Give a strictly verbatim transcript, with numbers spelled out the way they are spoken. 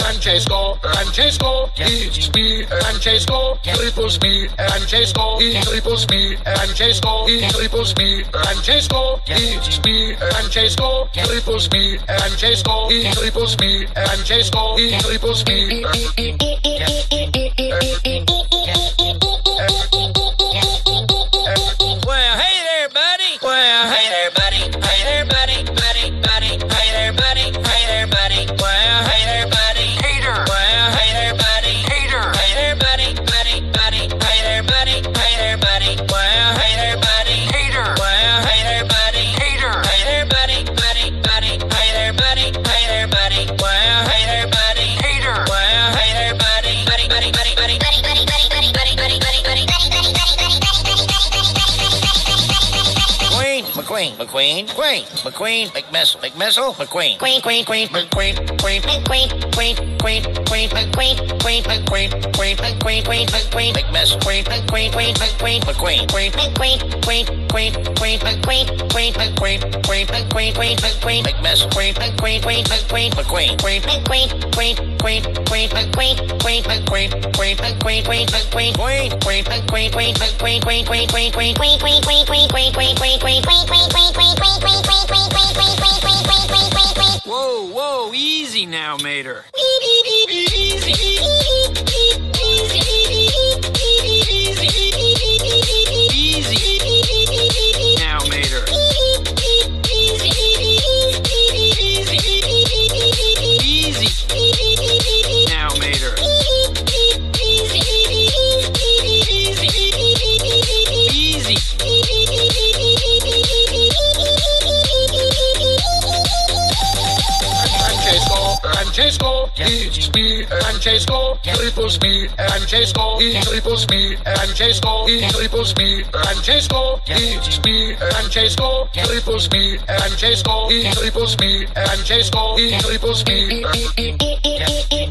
Francesco. Francesco, Francesco, he me, Francesco, triples me, Francesco, he triples me, Francesco, he triples me, Francesco, he me, Francesco, triples me, Francesco, he triples me, Francesco, he triples me. Well, hey there, buddy. Well, hey there, buddy. Hey there, buddy, buddy, buddy. Hey there, buddy. Hey there, buddy. Well, hey there, buddy. McQueen, McQueen, McQueen, McQueen, McMissile, McMissile, McQueen, Queen, Queen, Queen, McQueen, Queen, McQueen, Queen, Queen, Queen, McQueen, Queen, McQueen, Queen, McQueen, Queen, McQueen, McMissile, Queen, McQueen, Queen, McQueen, McQueen, Queen, McQueen, Queen, Queen, Queen, McQueen, Queen, McQueen, Queen, McQueen, Queen, McQueen, McMissile, Queen, McQueen, Queen, McQueen, McQueen, Queen, McQueen, Queen, Queen, Queen, McQueen, Queen, McQueen, Queen, McQueen, Queen, McQueen, Queen, Queen, McQueen, Queen, McQueen, Queen, Queen, Queen, Queen, Queen, Queen, Queen, Queen, Queen, Queen, Queen, Queen, Queen. Whoa, whoa, easy now, Mater. Easy, easy now, Mater. Easy now, Mater. Francesco, eats me, Francesco, triples me, Francesco, he triples me, Francesco, he triples me, Francesco, eats me, Francesco, triples me, Francesco, he triples me, Francesco, he triples me.